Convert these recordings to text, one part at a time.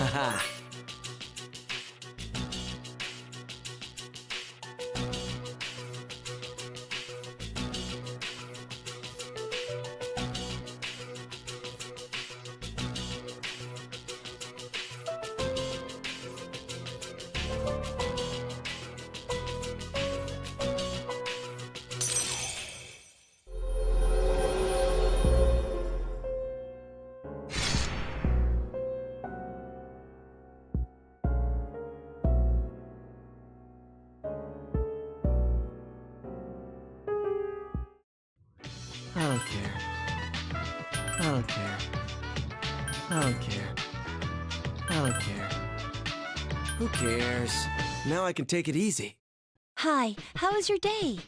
Haha. I don't care. I don't care. I don't care. I don't care. Who cares? Now I can take it easy. Hi, how was your day?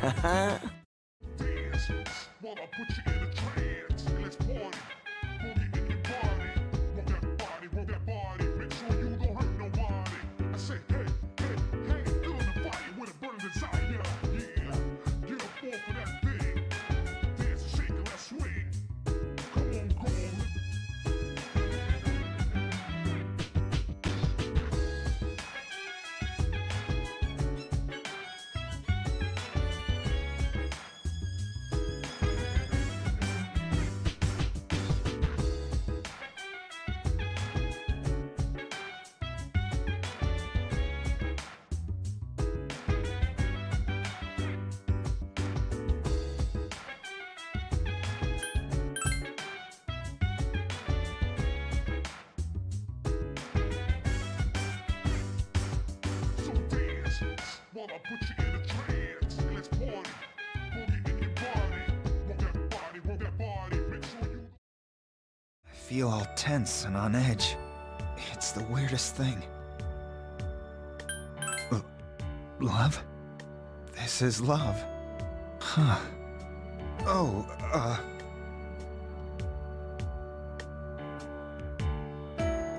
Haha. Dance, but I'll put you in a trance. Let's party. Boogie in your body. Want that body, want that body. Make sure you don't hurt nobody. I say, hey, hey, hey, fill in the fire with a burning desire. Yeah, get up off of that thing. Dance and shake and let's swing. Come on, go on. I'll put you in a trance. Let's party. Boogie in your body. Want that body, want that body. Make sure you. I feel all tense and on edge. It's the weirdest thing. Love? This is love. Huh. Oh,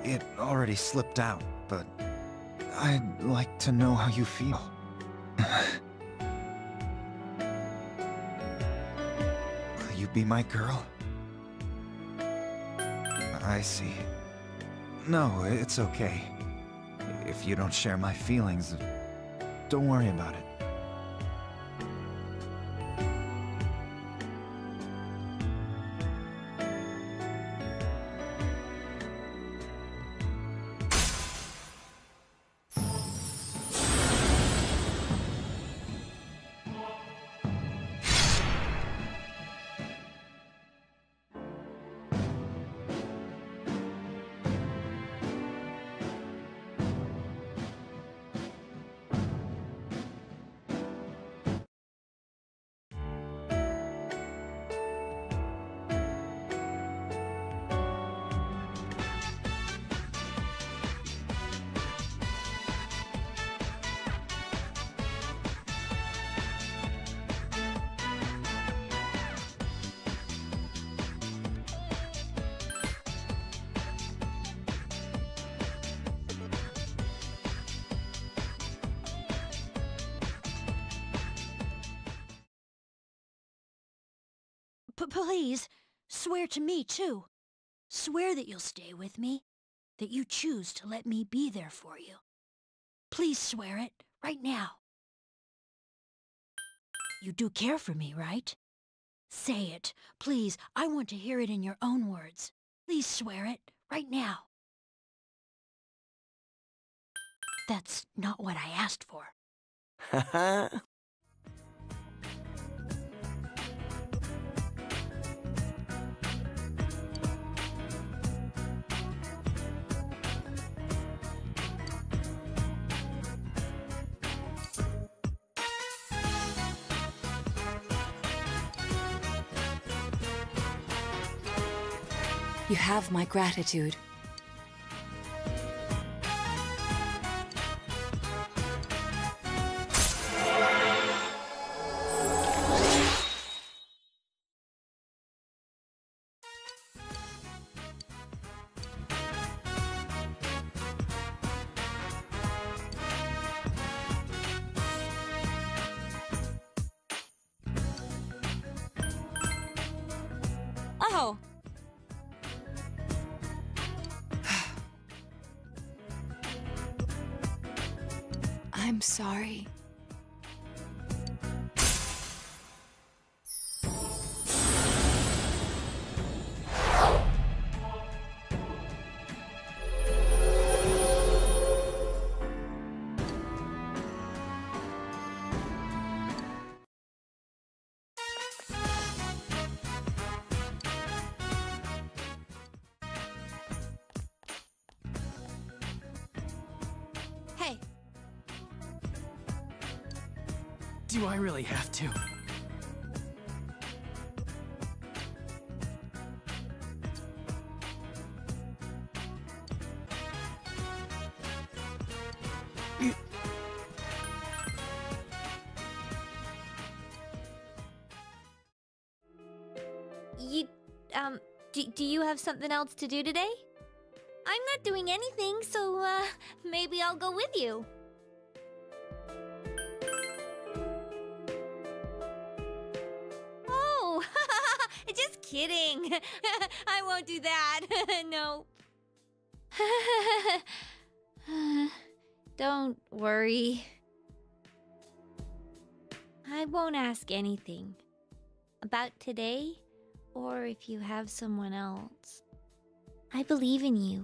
It already slipped out, but I'd like to know how you feel. Will you be my girl? I see. No, it's okay. If you don't share my feelings, don't worry about it. Please, swear to me, too. Swear that you'll stay with me, that you choose to let me be there for you. Please swear it, right now. You do care for me, right? Say it, please. I want to hear it in your own words. Please swear it, right now. That's not what I asked for. Haha. You have my gratitude. Oh! I'm sorry. Do I really have to? Do you have something else to do today? I'm not doing anything, so maybe I'll go with you. Just kidding. I won't do that. No. Don't worry. I won't ask anything about today or if you have someone else. I believe in you.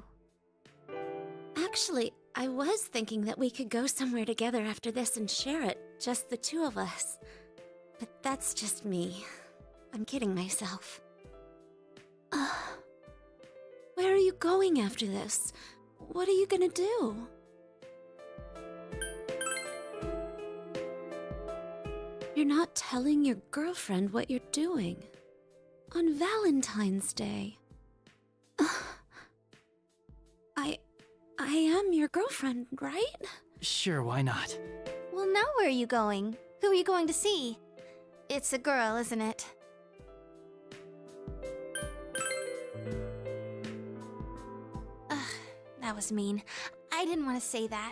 Actually, I was thinking that we could go somewhere together after this and share it, just the two of us. But that's just me. I'm kidding myself. Where are you going after this? What are you gonna do? You're not telling your girlfriend what you're doing. On Valentine's Day. I am your girlfriend, right? Sure, why not? Well, now where are you going? Who are you going to see? It's a girl, isn't it? That was mean. I didn't want to say that.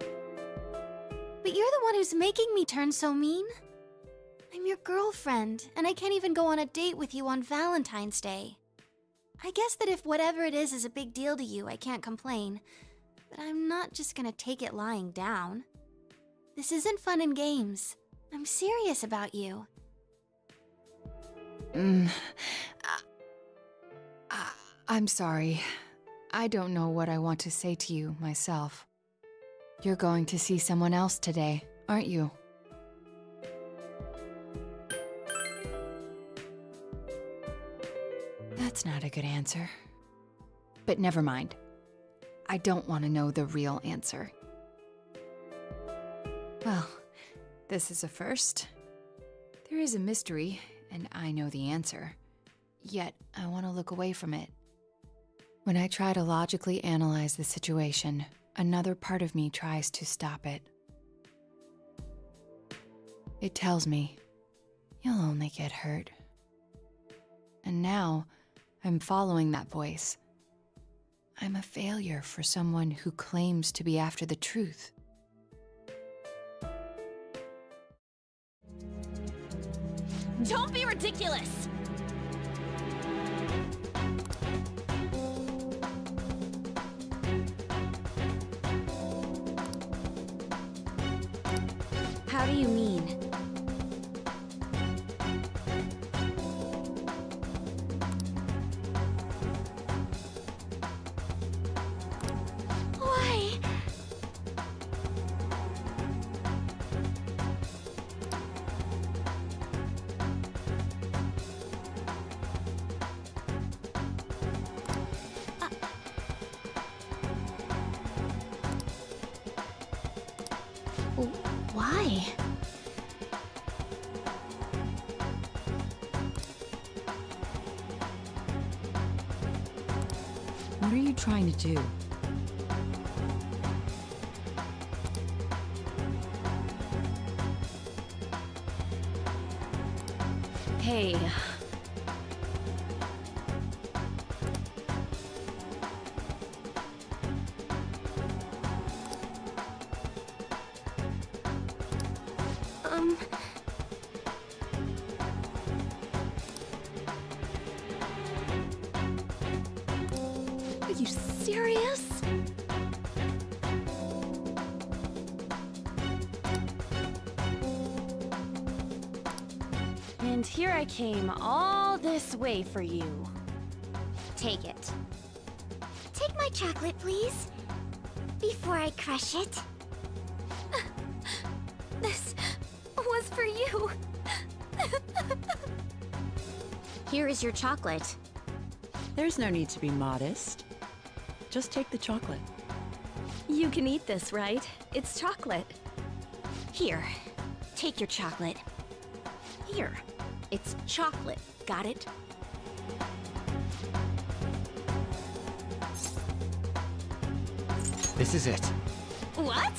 But you're the one who's making me turn so mean. I'm your girlfriend, and I can't even go on a date with you on Valentine's Day. I guess that if whatever it is a big deal to you, I can't complain. But I'm not just gonna take it lying down. This isn't fun and games. I'm serious about you. I'm sorry. I don't know what I want to say to you, myself. You're going to see someone else today, aren't you? That's not a good answer. But never mind. I don't want to know the real answer. Well, this is a first. There is a mystery, and I know the answer. Yet, I want to look away from it. When I try to logically analyze the situation, another part of me tries to stop it. It tells me, you'll only get hurt. And now, I'm following that voice. I'm a failure for someone who claims to be after the truth. Don't be ridiculous! How do you mean? Why? Why? What are you trying to do? Hey. Are you serious? And here I came all this way for you. Take it. Take my chocolate, please. Before I crush it. This was for you. Here is your chocolate. There's no need to be modest. Just take the chocolate. You can eat this, right? It's chocolate. Here, take your chocolate. Here, it's chocolate. Got it? This is it. What?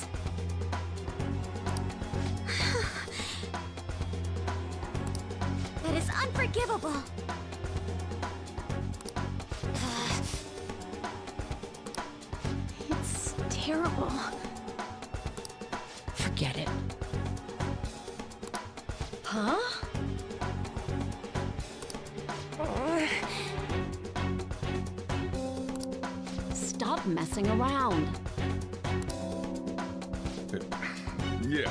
That is unforgivable. Terrible. Forget it. Huh? Stop messing around. Yeah.